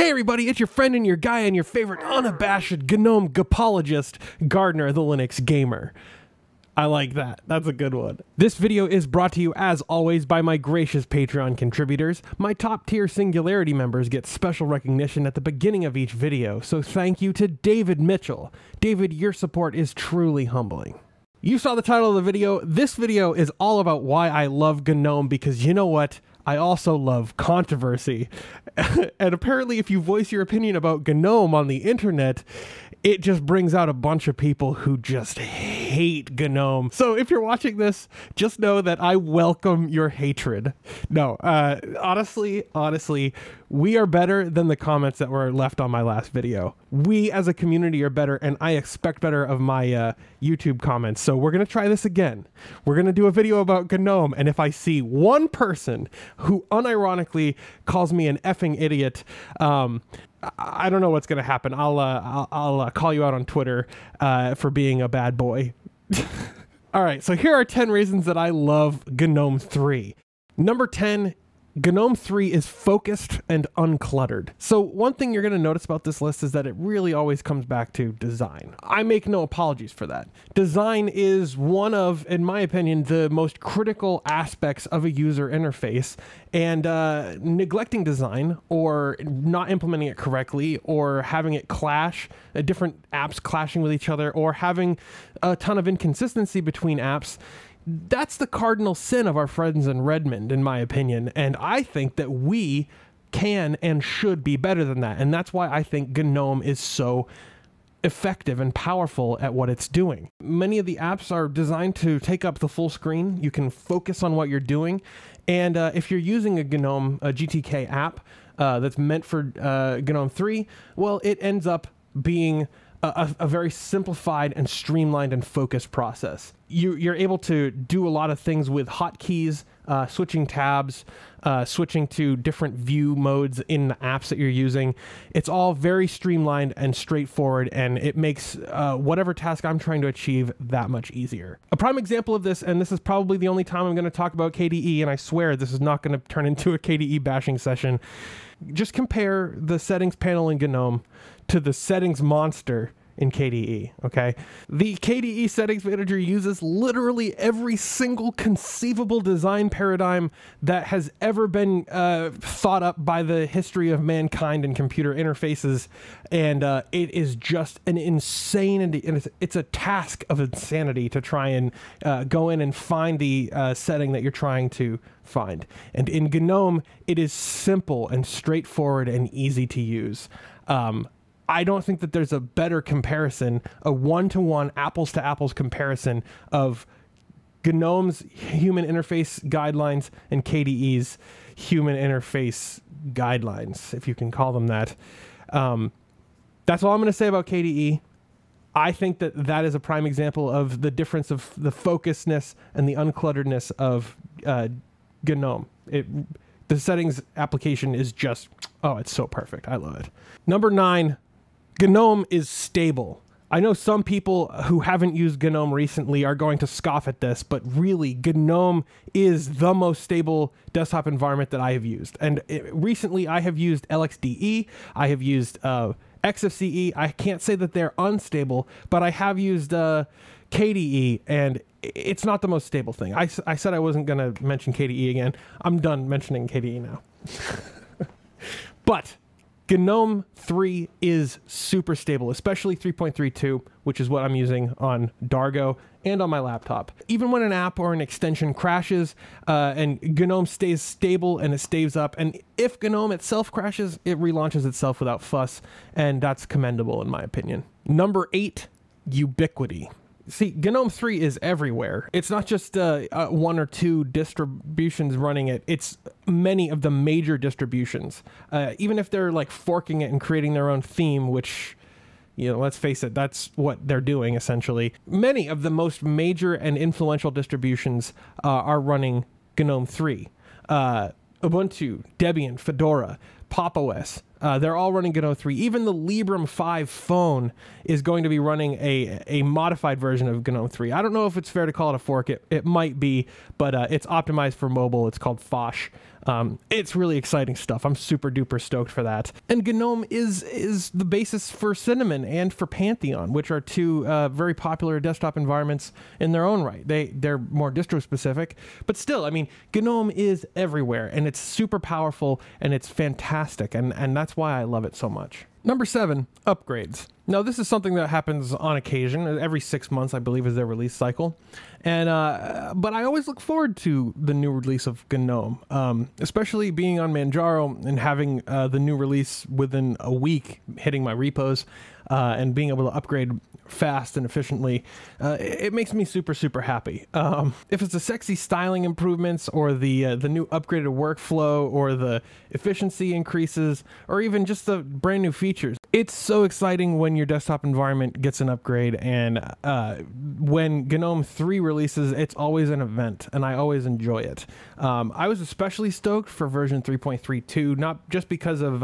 Hey everybody, it's your friend and your guy and your favorite unabashed GNOME gapologist, Gardner the Linux Gamer. I like that. That's a good one. This video is brought to you, as always, by my gracious Patreon contributors. My top-tier Singularity members get special recognition at the beginning of each video, so thank you to David Mitchell. David, your support is truly humbling. You saw the title of the video. This video is all about why I love GNOME, because you know what? I also love controversy. And apparently if you voice your opinion about GNOME on the internet, it just brings out a bunch of people who just hate GNOME. So if you're watching this, just know that I welcome your hatred. No, honestly, we are better than the comments that were left on my last video. We as a community are better, and I expect better of my YouTube comments. So we're going to try this again. We're going to do a video about GNOME, and if I see one person who unironically calls me an effing idiot, I don't know what's going to happen. I'll call you out on Twitter for being a bad boy. All right, so here are 10 reasons that I love GNOME 3. Number 10, GNOME 3 is focused and uncluttered. So one thing you're going to notice about this list is that it really always comes back to design. I make no apologies for that. Design is one of, in my opinion, the most critical aspects of a user interface, and neglecting design or not implementing it correctly or having it clash, different apps clashing with each other, or having a ton of inconsistency between apps, that's the cardinal sin of our friends in Redmond, in my opinion, and I think that we can and should be better than that, and that's why I think GNOME is so effective and powerful at what it's doing. Many of the apps are designed to take up the full screen. You can focus on what you're doing, and if you're using a GNOME, a GTK app that's meant for GNOME 3, well, it ends up being a very simplified and streamlined and focused process. You're able to do a lot of things with hotkeys, switching tabs, switching to different view modes in the apps that you're using. It's all very streamlined and straightforward, and it makes whatever task I'm trying to achieve that much easier. A prime example of this, and this is probably the only time I'm going to talk about KDE, and I swear this is not going to turn into a KDE bashing session. Just compare the settings panel in GNOME to the settings monster in KDE, okay? The KDE settings manager uses literally every single conceivable design paradigm that has ever been thought up by the history of mankind and computer interfaces, and it is just an insane, and it's a task of insanity to try and go in and find the setting that you're trying to find. And in GNOME, it is simple and straightforward and easy to use. I don't think that there's a better comparison, a one-to-one, apples-to-apples comparison of GNOME's human interface guidelines and KDE's human interface guidelines, if you can call them that. That's all I'm going to say about KDE. I think that that is a prime example of the difference of the focusedness and the unclutteredness of GNOME. The settings application is just, oh, it's so perfect. I love it. Number 9. GNOME is stable. I know some people who haven't used GNOME recently are going to scoff at this, but really, GNOME is the most stable desktop environment that I have used. And recently, I have used LXDE, I have used XFCE. I can't say that they're unstable, but I have used KDE, and it's not the most stable thing. I said I wasn't going to mention KDE again. I'm done mentioning KDE now. But GNOME 3 is super stable, especially 3.32, which is what I'm using on Dargo and on my laptop. Even when an app or an extension crashes, and GNOME stays stable and it stays up, and if GNOME itself crashes, it relaunches itself without fuss, and that's commendable in my opinion. Number 8, ubiquity. See, GNOME 3 is everywhere. It's not just one or two distributions running it. It's many of the major distributions. Even if they're like forking it and creating their own theme, which, you know, let's face it, that's what they're doing essentially. Many of the most major and influential distributions are running GNOME 3. Ubuntu, Debian, Fedora, Pop OS. They're all running GNOME 3. Even the Librem 5 phone is going to be running a modified version of GNOME 3. I don't know if it's fair to call it a fork. It might be, but it's optimized for mobile. It's called Fosh. It's really exciting stuff. I'm super duper stoked for that. And GNOME is the basis for Cinnamon and for Pantheon, which are two very popular desktop environments in their own right. They're more distro specific, but still, I mean, GNOME is everywhere, and it's super powerful, and it's fantastic, and that's why I love it so much. Number 7, upgrades. Now, this is something that happens on occasion. Every 6 months, I believe, is their release cycle. And but I always look forward to the new release of GNOME, especially being on Manjaro and having the new release within a week hitting my repos and being able to upgrade fast and efficiently. It makes me super, super happy. If it's the sexy styling improvements or the new upgraded workflow or the efficiency increases or even just the brand new features, it's so exciting when your desktop environment gets an upgrade. And when GNOME 3 releases, it's always an event, and I always enjoy it. I was especially stoked for version 3.32, not just because of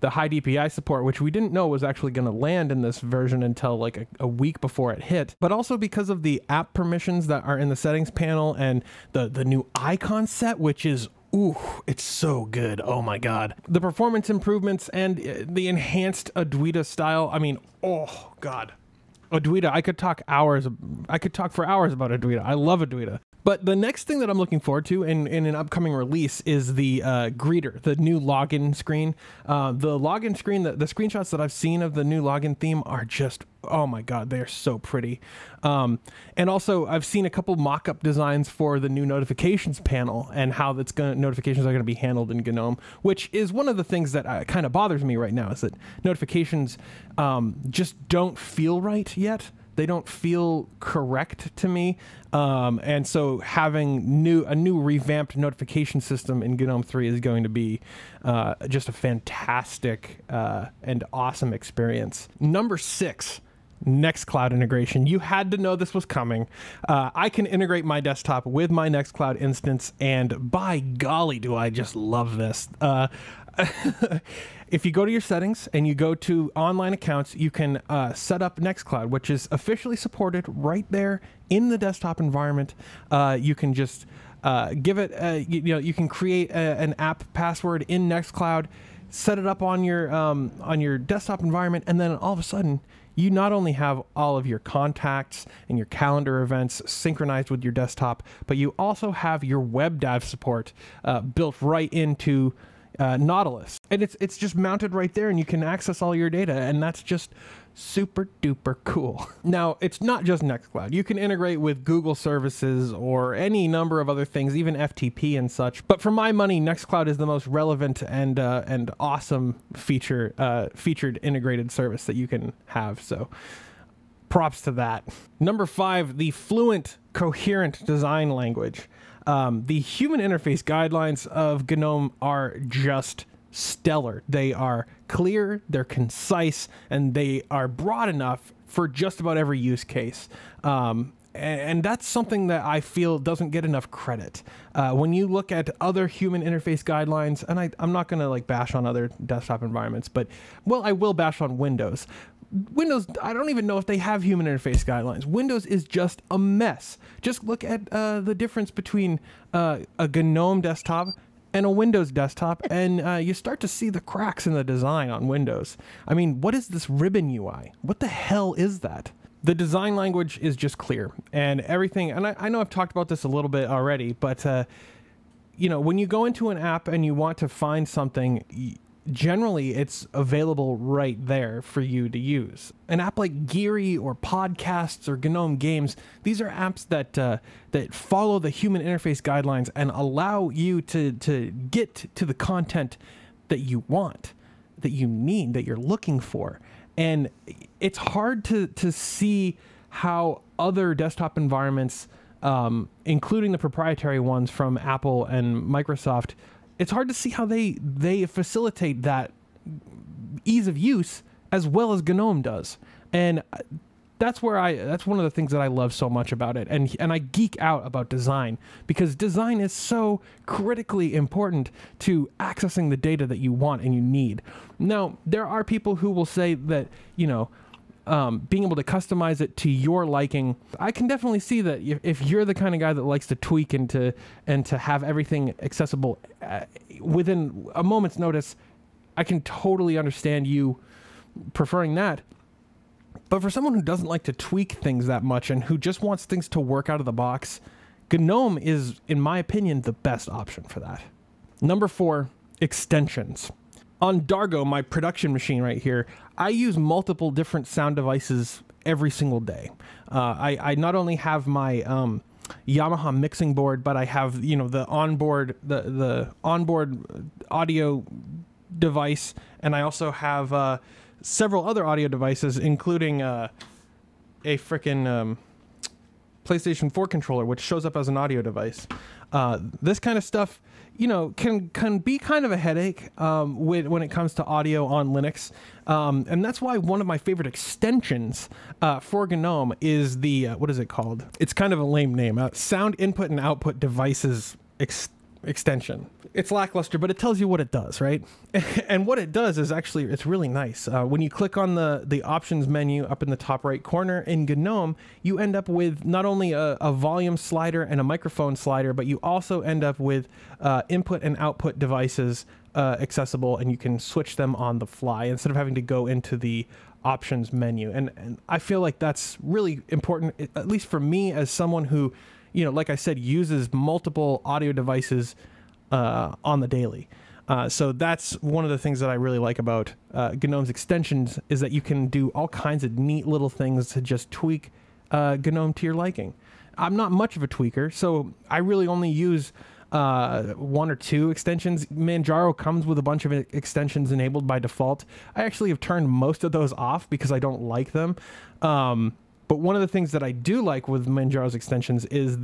the high DPI support, which we didn't know was actually going to land in this version until like a week before it hit, but also because of the app permissions that are in the settings panel and the new icon set, which is, ooh, it's so good. Oh my God. The performance improvements and the enhanced Adwaita style. I mean, oh God. Adwaita, I could talk for hours about Adwaita. I love Adwaita. But the next thing that I'm looking forward to in an upcoming release is the greeter, the new login screen. The login screen, the screenshots that I've seen of the new login theme are just, oh my God, they are so pretty. And also, I've seen a couple mock-up designs for the new notifications panel and how that's notifications are going to be handled in GNOME, which is one of the things that kind of bothers me right now, is that notifications just don't feel right yet. They don't feel correct to me. And so having a new revamped notification system in GNOME 3 is going to be just a fantastic and awesome experience. Number 6. Nextcloud integration. You had to know this was coming. I can integrate my desktop with my Nextcloud instance, and by golly, do I just love this. If you go to your settings and you go to online accounts, you can set up Nextcloud, which is officially supported right there in the desktop environment. You can just give it, you can create an app password in Nextcloud, set it up on your desktop environment, and then all of a sudden, you not only have all of your contacts and your calendar events synchronized with your desktop, but you also have your web dev support built right into Nautilus. And it's just mounted right there, and you can access all your data, and that's just super duper cool. Now, it's not just Nextcloud. You can integrate with Google services or any number of other things, even FTP and such. But for my money, Nextcloud is the most relevant and awesome feature featured integrated service that you can have. So props to that. Number 5, the fluent, coherent design language. The human interface guidelines of GNOME are just stellar. They are clear, they're concise, and they are broad enough for just about every use case. And that's something that I feel doesn't get enough credit. When you look at other human interface guidelines, and I'm not going to like bash on other desktop environments, but well, I will bash on Windows. Windows, I don't even know if they have human interface guidelines. Windows is just a mess. Just look at the difference between a GNOME desktop and a Windows desktop, and you start to see the cracks in the design on Windows. I mean, what is this ribbon UI? What the hell is that? The design language is just clear, and everything, and I know I've talked about this a little bit already, but you know, when you go into an app and you want to find something, generally, it's available right there for you to use. An app like Geary or podcasts or GNOME Games, these are apps that that follow the human interface guidelines and allow you to get to the content that you want, that you need, that you're looking for. And it's hard to see how other desktop environments, including the proprietary ones from Apple and Microsoft, it's hard to see how they facilitate that ease of use as well as GNOME does. And that's one of the things that I love so much about it. And I geek out about design, because design is so critically important to accessing the data that you want and you need. Now, there are people who will say that, you know, being able to customize it to your liking. I can definitely see that if you're the kind of guy that likes to tweak and to have everything accessible within a moment's notice, I can totally understand you preferring that. But for someone who doesn't like to tweak things that much and who just wants things to work out of the box, GNOME is, in my opinion, the best option for that. Number four, extensions. On Dargo, my production machine right here, I use multiple different sound devices every single day. I not only have my Yamaha mixing board, but I have, you know, the onboard audio device, and I also have several other audio devices, including a frickin' PlayStation 4 controller, which shows up as an audio device. This kind of stuff, you know, can be kind of a headache when it comes to audio on Linux. And that's why one of my favorite extensions for GNOME is the, what is it called? It's kind of a lame name, Sound Input and Output Devices Extension. It's lackluster, but it tells you what it does, right? And what it does is actually, it's really nice. When you click on the options menu up in the top right corner in GNOME, you end up with not only a volume slider and a microphone slider, but you also end up with input and output devices accessible, and you can switch them on the fly instead of having to go into the options menu. And I feel like that's really important, at least for me as someone who, you know, like I said, uses multiple audio devices on the daily. So that's one of the things that I really like about GNOME's extensions, is that you can do all kinds of neat little things to just tweak GNOME to your liking. I'm not much of a tweaker, so I really only use one or two extensions. Manjaro comes with a bunch of extensions enabled by default. I actually have turned most of those off because I don't like them. But one of the things that I do like with Manjaro's extensions is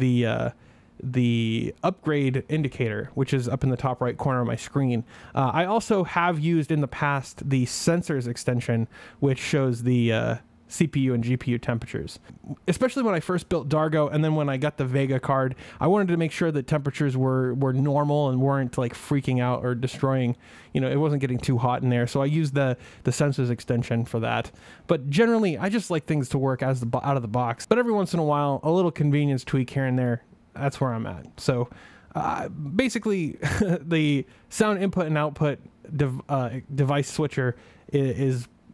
the upgrade indicator, which is up in the top right corner of my screen. I also have used in the past the sensors extension, which shows the CPU and GPU temperatures. Especially when I first built Dargo, and then when I got the Vega card, I wanted to make sure that temperatures were normal and weren't like freaking out or destroying, you know, it wasn't getting too hot in there. So I used the sensors extension for that. But generally, I just like things to work as out of the box. But every once in a while, a little convenience tweak here and there, that's where I'm at. So basically, the sound input and output device switcher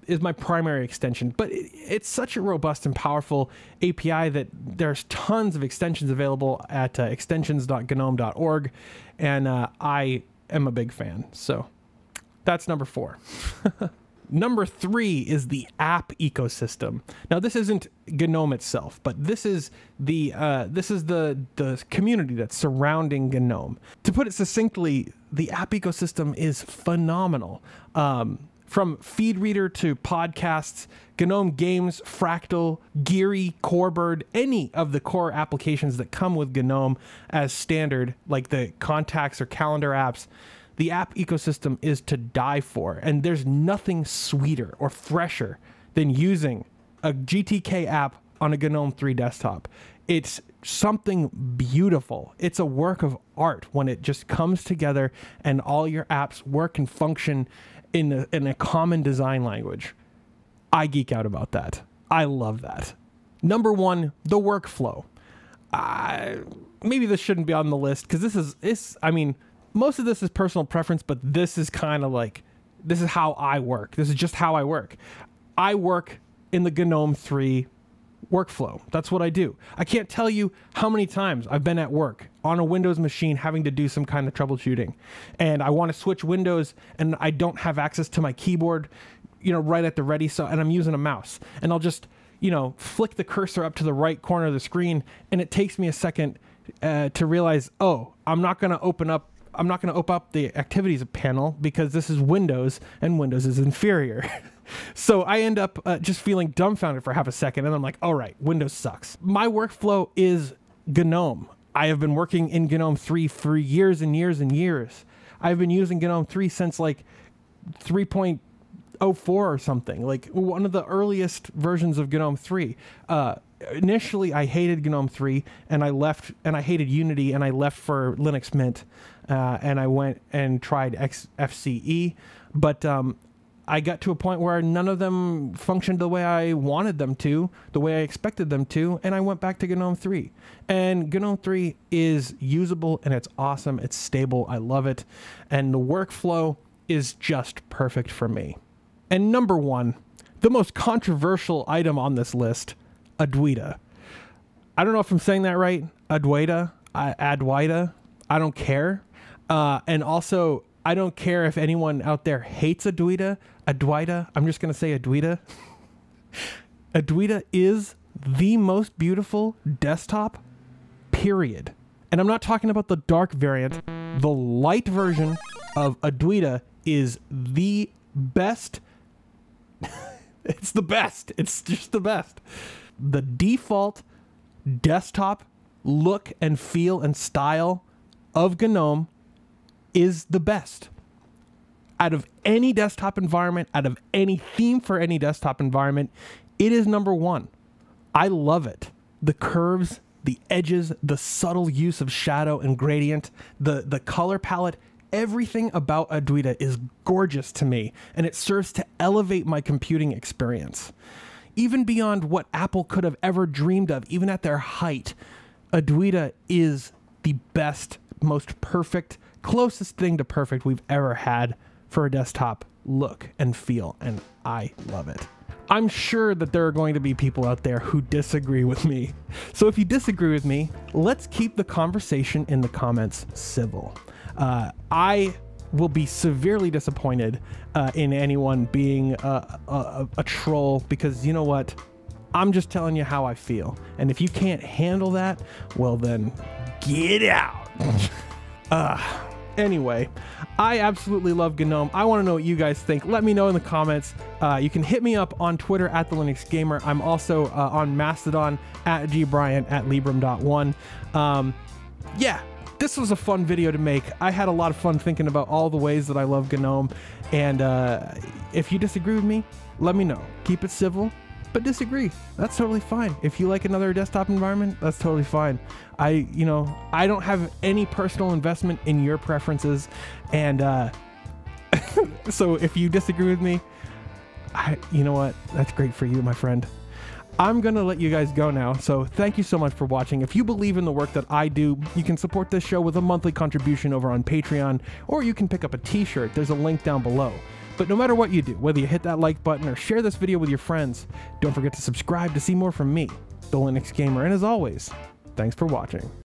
is my primary extension, but it's such a robust and powerful API that there's tons of extensions available at extensions.gnome.org, and I am a big fan. So that's number four. Number three is the app ecosystem. Now, this isn't GNOME itself, but this is the community that's surrounding GNOME. To put it succinctly, the app ecosystem is phenomenal. From feed reader to podcasts, GNOME Games, Fractal, Geary, CoreBird, any of the core applications that come with GNOME as standard, like the contacts or calendar apps, the app ecosystem is to die for. And there's nothing sweeter or fresher than using a GTK app on a GNOME 3 desktop. It's something beautiful. It's a work of art when it just comes together and all your apps work and function in a common design language. I geek out about that. I love that. Number one, the workflow. Maybe this shouldn't be on the list because I mean, most of this is personal preference, but this is kind of like, this is how I work. This is just how I work. I work in the GNOME 3 workflow. That's what I do. I can't tell you how many times I've been at work on a Windows machine having to do some kind of troubleshooting, and I want to switch windows and I don't have access to my keyboard, you know, right at the ready. So, and I'm using a mouse, and I'll just, you know, flick the cursor up to the right corner of the screen, and it takes me a second to realize, oh, I'm not going to open up the activities panel because this is Windows and Windows is inferior. So I end up just feeling dumbfounded for half a second, and I'm like, all right, Windows sucks. My workflow is GNOME. I have been working in GNOME 3 for years and years and years. I've been using GNOME 3 since like 3.04 or something, like one of the earliest versions of GNOME 3. Initially, I hated GNOME 3, and I left, and I hated Unity, and I left for Linux Mint, and I went and tried XFCE, but I got to a point where none of them functioned the way I wanted them to, the way I expected them to, and I went back to GNOME 3. And GNOME 3 is usable, and it's awesome, it's stable, I love it, and the workflow is just perfect for me. And number one, the most controversial item on this list, Adwaita. I don't know if I'm saying that right, Adwaita, Adwaita, I don't care. And also, I don't care if anyone out there hates Adwaita. Adwaita, I'm just going to say Adwaita. Adwaita is the most beautiful desktop, period. And I'm not talking about the dark variant. The light version of Adwaita is the best. It's the best. It's just the best. The default desktop look and feel and style of GNOME is the best. Out of any desktop environment, out of any theme for any desktop environment, it is number one. I love it. The curves, the edges, the subtle use of shadow and gradient, the color palette, everything about Adwaita is gorgeous to me, and it serves to elevate my computing experience. Even beyond what Apple could have ever dreamed of, even at their height, Adwaita is the best, most perfect, closest thing to perfect we've ever had for a desktop look and feel, and I love it. I'm sure that there are going to be people out there who disagree with me. So if you disagree with me, let's keep the conversation in the comments civil. I will be severely disappointed in anyone being a troll, because you know what? I'm just telling you how I feel. And if you can't handle that, well then, get out. Anyway, I absolutely love GNOME. I want to know what you guys think. Let me know in the comments. You can hit me up on Twitter at The Linux Gamer. I'm also on Mastodon at gbryant, at librem.one. Yeah, this was a fun video to make. I had a lot of fun thinking about all the ways that I love GNOME. And if you disagree with me, let me know. Keep it civil, but disagree. That's totally fine. If you like another desktop environment, that's totally fine. I don't have any personal investment in your preferences. And so if you disagree with me, you know what? That's great for you, my friend. I'm going to let you guys go now, so thank you so much for watching. If you believe in the work that I do, you can support this show with a monthly contribution over on Patreon, or you can pick up a t-shirt. There's a link down below. But no matter what you do, whether you hit that like button or share this video with your friends, don't forget to subscribe to see more from me, The Linux Gamer, and as always, thanks for watching.